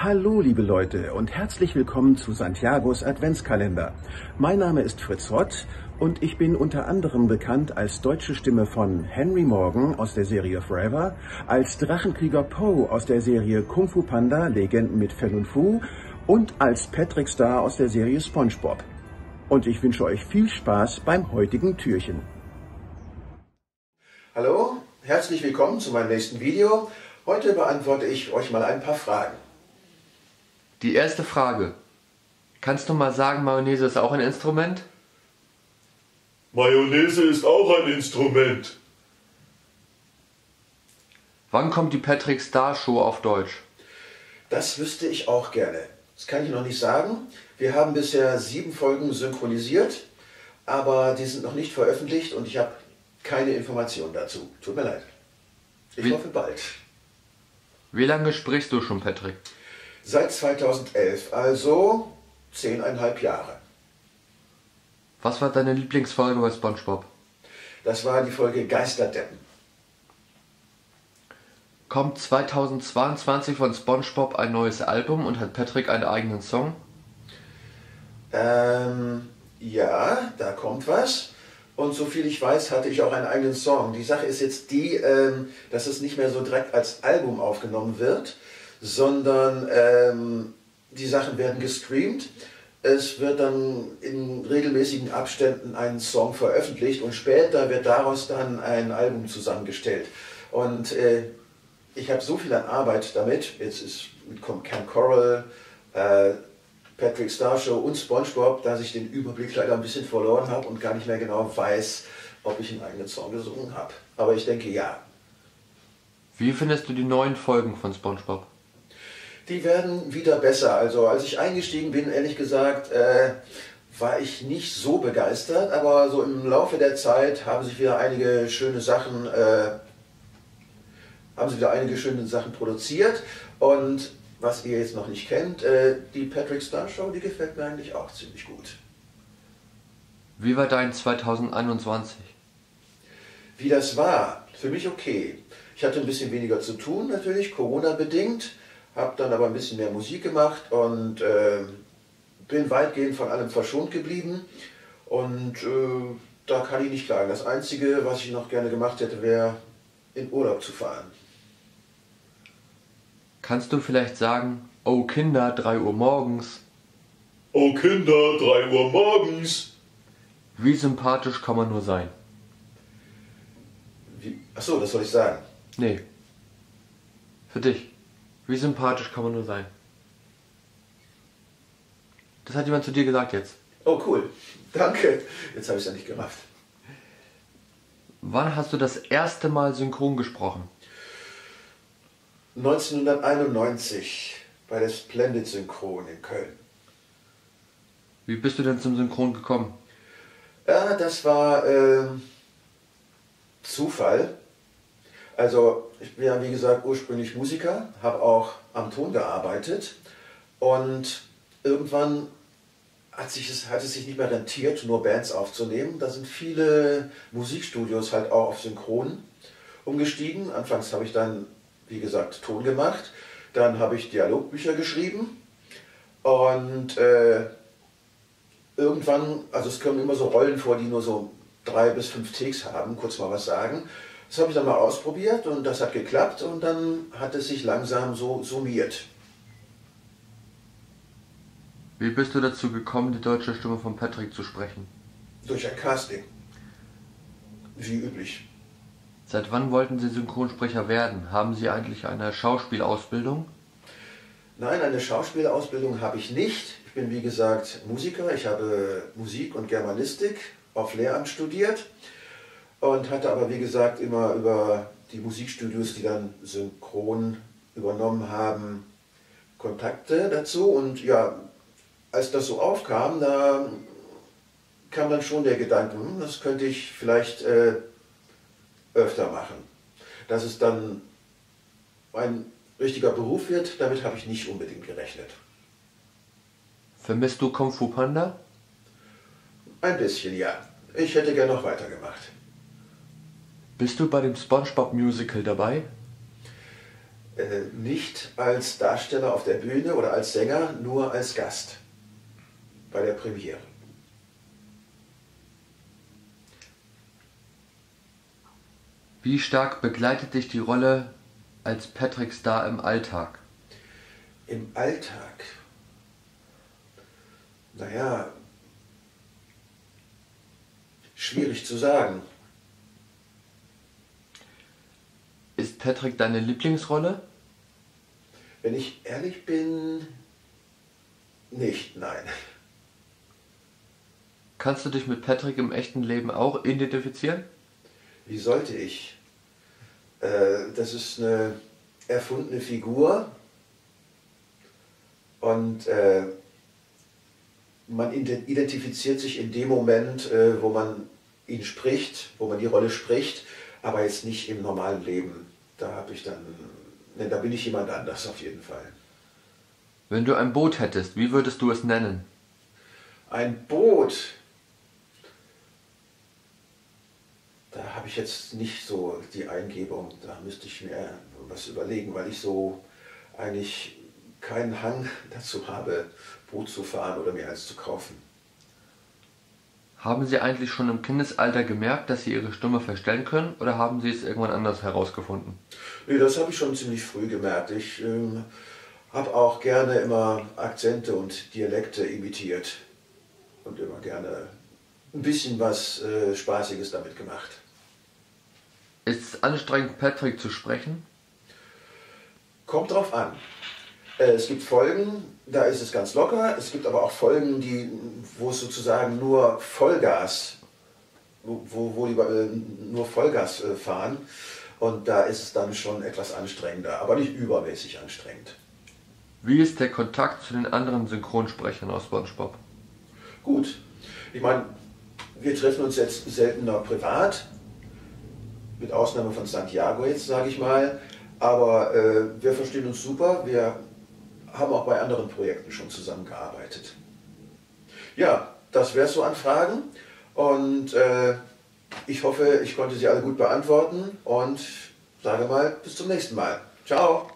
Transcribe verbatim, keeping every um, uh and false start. Hallo liebe Leute und herzlich willkommen zu Santiagos Adventskalender. Mein Name ist Fritz Rott und ich bin unter anderem bekannt als deutsche Stimme von Henry Morgan aus der Serie Forever, als Drachenkrieger Po aus der Serie Kung Fu Panda, Legenden mit Fell und Fu und als Patrick Star aus der Serie SpongeBob. Und ich wünsche euch viel Spaß beim heutigen Türchen. Hallo, herzlich willkommen zu meinem nächsten Video. Heute beantworte ich euch mal ein paar Fragen. Die erste Frage. Kannst du mal sagen, Mayonnaise ist auch ein Instrument? Mayonnaise ist auch ein Instrument. Wann kommt die Patrick Star Show auf Deutsch? Das wüsste ich auch gerne. Das kann ich noch nicht sagen. Wir haben bisher sieben Folgen synchronisiert, aber die sind noch nicht veröffentlicht und ich habe keine Informationen dazu. Tut mir leid. Ich Wie, hoffe bald. Wie lange sprichst du schon, Patrick? Seit zweitausendelf, also zehneinhalb Jahre. Was war deine Lieblingsfolge bei SpongeBob? Das war die Folge Geisterdeppen. Kommt zweitausendzweiundzwanzig von SpongeBob ein neues Album und hat Patrick einen eigenen Song? Ähm, ja, da kommt was. Und soviel ich weiß, hatte ich auch einen eigenen Song. Die Sache ist jetzt die, ähm, dass es nicht mehr so direkt als Album aufgenommen wird, sondern ähm, die Sachen werden gestreamt. Es wird dann in regelmäßigen Abständen ein Song veröffentlicht und später wird daraus dann ein Album zusammengestellt. Und äh, ich habe so viel an Arbeit damit. Jetzt ist, kommt Ken Coral, äh, Patrick Star Show und SpongeBob, dass ich den Überblick leider ein bisschen verloren habe und gar nicht mehr genau weiß, ob ich einen eigenen Song gesungen habe. Aber ich denke, ja. Wie findest du die neuen Folgen von SpongeBob? Die werden wieder besser. Also als ich eingestiegen bin, ehrlich gesagt, äh, war ich nicht so begeistert. Aber so im Laufe der Zeit haben sich wieder einige schöne Sachen, äh, haben sie wieder einige schöne Sachen produziert. Und was ihr jetzt noch nicht kennt, äh, die Patrick Star Show, die gefällt mir eigentlich auch ziemlich gut. Wie war dein zweitausendeinundzwanzig? Wie das war? Für mich okay. Ich hatte ein bisschen weniger zu tun, natürlich, Corona-bedingt. Habe dann aber ein bisschen mehr Musik gemacht und äh, bin weitgehend von allem verschont geblieben. Und äh, da kann ich nicht klagen. Das Einzige, was ich noch gerne gemacht hätte, wäre in Urlaub zu fahren. Kannst du vielleicht sagen, oh Kinder, drei Uhr morgens? Oh Kinder, drei Uhr morgens! Wie sympathisch kann man nur sein? Wie? Achso, das soll ich sagen? Nee. Für dich. Wie sympathisch kann man nur sein? Das hat jemand zu dir gesagt jetzt. Oh cool, danke. Jetzt habe ich es ja nicht gerafft. Wann hast du das erste Mal synchron gesprochen? neunzehnhunderteinundneunzig bei der Splendid Synchron in Köln. Wie bist du denn zum Synchron gekommen? Ja, das war äh, Zufall. Also ich bin ja wie gesagt ursprünglich Musiker, habe auch am Ton gearbeitet und irgendwann hat, sich es, hat es sich nicht mehr rentiert, nur Bands aufzunehmen. Da sind viele Musikstudios halt auch auf Synchron umgestiegen. Anfangs habe ich dann, wie gesagt, Ton gemacht, dann habe ich Dialogbücher geschrieben und äh, irgendwann, also es kommen immer so Rollen vor, die nur so drei bis fünf Takes haben, kurz mal was sagen. Das habe ich dann mal ausprobiert und das hat geklappt und dann hat es sich langsam so summiert. Wie bist du dazu gekommen, die deutsche Stimme von Patrick zu sprechen? Durch ein Casting. Wie üblich. Seit wann wollten Sie Synchronsprecher werden? Haben Sie eigentlich eine Schauspielausbildung? Nein, eine Schauspielausbildung habe ich nicht. Ich bin wie gesagt Musiker. Ich habe Musik und Germanistik auf Lehramt studiert. Und hatte aber, wie gesagt, immer über die Musikstudios, die dann synchron übernommen haben, Kontakte dazu. Und ja, als das so aufkam, da kam dann schon der Gedanke, das könnte ich vielleicht äh, öfter machen. dass es dann ein richtiger Beruf wird, damit habe ich nicht unbedingt gerechnet. Vermisst du Kung Fu Panda? Ein bisschen, ja. Ich hätte gern noch weitergemacht. Bist du bei dem SpongeBob Musical dabei? Äh, nicht als Darsteller auf der Bühne oder als Sänger, nur als Gast. Bei der Premiere. Wie stark begleitet dich die Rolle als Patrick Star im Alltag? Im Alltag? Naja, schwierig zu sagen. Ist Patrick deine Lieblingsrolle? Wenn ich ehrlich bin, nicht, nein. Kannst du dich mit Patrick im echten Leben auch identifizieren? Wie sollte ich? Äh, das ist eine erfundene Figur und äh, man identifiziert sich in dem Moment, äh, wo man ihn spricht, wo man die Rolle spricht, aber jetzt nicht im normalen Leben. Da habe ich dann, ne, da bin ich jemand anders auf jeden Fall. Wenn du ein Boot hättest, wie würdest du es nennen? Ein Boot? Da habe ich jetzt nicht so die Eingebung. Da müsste ich mir was überlegen, weil ich so eigentlich keinen Hang dazu habe, Boot zu fahren oder mir eins zu kaufen. Haben Sie eigentlich schon im Kindesalter gemerkt, dass Sie Ihre Stimme verstellen können, oder haben Sie es irgendwann anders herausgefunden? Nee, das habe ich schon ziemlich früh gemerkt. Ich ähm, habe auch gerne immer Akzente und Dialekte imitiert und immer gerne ein bisschen was äh, Spaßiges damit gemacht. Ist es anstrengend, Patrick zu sprechen? Kommt drauf an. Es gibt Folgen, da ist es ganz locker, es gibt aber auch Folgen, die, wo es sozusagen nur Vollgas, wo, wo die nur Vollgas fahren, und da ist es dann schon etwas anstrengender, aber nicht übermäßig anstrengend. Wie ist der Kontakt zu den anderen Synchronsprechern aus SpongeBob? Gut, ich meine, wir treffen uns jetzt seltener privat, mit Ausnahme von Santiago jetzt, sage ich mal, aber äh, wir verstehen uns super, wir haben auch bei anderen Projekten schon zusammengearbeitet. Ja, das wäre es so an Fragen, und äh, ich hoffe, ich konnte sie alle gut beantworten und sage mal, bis zum nächsten Mal. Ciao!